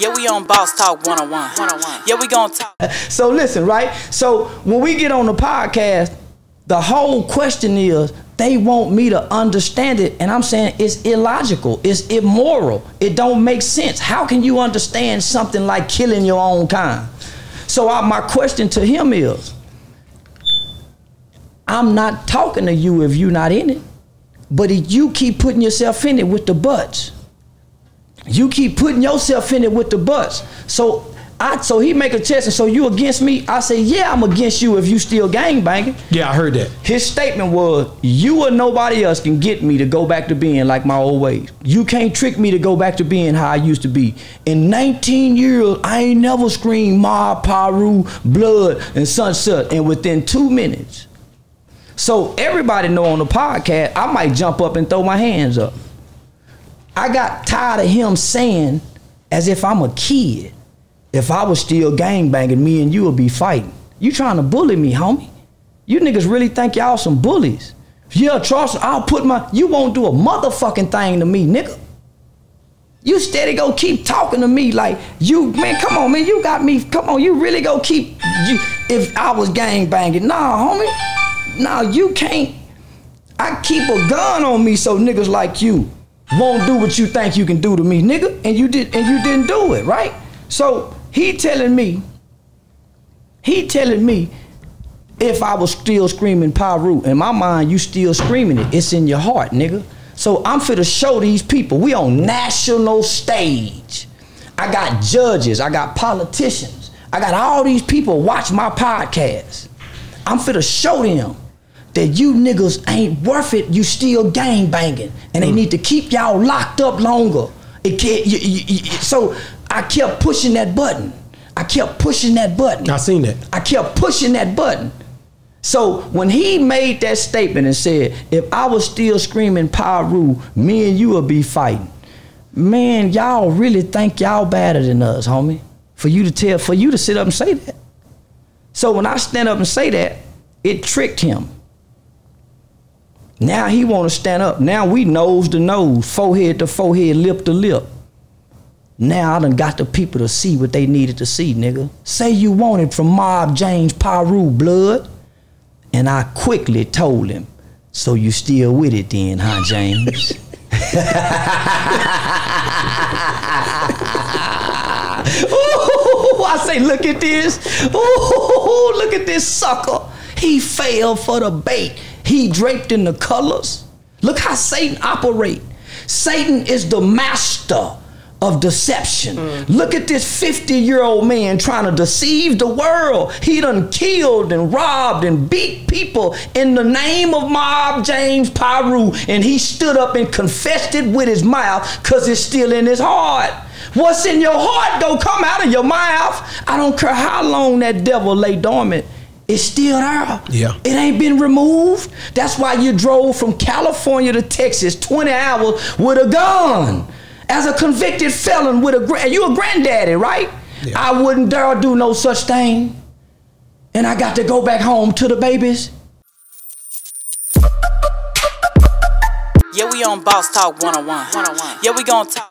Yeah, we on Boss Talk 101. Yeah, we gonna talk. So listen, right? So when we get on the podcast, the whole question is they want me to understand it, and I'm saying it's illogical, it's immoral, it don't make sense. How can you understand something like killing your own kind? So my question to him is, I'm not talking to you if you're not in it, but if you keep putting yourself in it with the buts. You keep putting yourself in it with the buts. So he make a test, and so you against me? I say, yeah, I'm against you if you still gangbanging. Yeah, I heard that. His statement was, you or nobody else can get me to go back to being like my old ways. You can't trick me to go back to being how I used to be. In 19 years, I ain't never screamed Mob, Piru, Blood, and Sunset, and within 2 minutes. So everybody know on the podcast, I might jump up and throw my hands up. I got tired of him saying as if I'm a kid. If I was still gangbanging, me and you would be fighting. You trying to bully me, homie. You niggas really think y'all some bullies. Yeah, trust, I'll put my, you won't do a motherfucking thing to me, nigga. You steady go keep talking to me like, you, man, come on, man, you got me, come on, you really go keep, you, if I was gangbanging. Nah, homie, nah, you can't. I keep a gun on me so niggas like you won't do what you think you can do to me, nigga, and you didn't do it, right? So he telling me, if I was still screaming Piru, in my mind, you still screaming it. It's in your heart, nigga. So I'm finna show these people. We on national stage. I got judges. I got politicians. I got all these people watch my podcast. I'm finna show them that you niggas ain't worth it. You still gangbanging. And they need to keep y'all locked up longer. It can't, so I kept pushing that button. I kept pushing that button. I seen that. I kept pushing that button. So when he made that statement and said, if I was still screaming Piru, me and you would be fighting. Man, y'all really think y'all badder than us, homie. For you to sit up and say that. So when I stand up and say that, it tricked him. Now he want to stand up. Now we nose to nose, forehead to forehead, lip to lip. Now I done got the people to see what they needed to see, nigga. Say you want it from Mob James, Piru, Blood. And I quickly told him, so you still with it then, huh, James? Ooh, I say, look at this. Ooh, look at this sucker. He fell for the bait. He draped in the colors. Look how Satan operates. Satan is the master of deception. Look at this 50-year-old man trying to deceive the world. He done killed and robbed and beat people in the name of Mob James, Piru, and he stood up and confessed it with his mouth because it's still in his heart. What's in your heart don't come out of your mouth. I don't care how long that devil lay dormant. It's still there. Yeah. It ain't been removed. That's why you drove from California to Texas 20 hours with a gun. As a convicted felon with a, you a granddaddy, right? Yeah. I wouldn't dare do no such thing. And I got to go back home to the babies. Yeah, we on Boss Talk 101. Yeah, we gonna talk.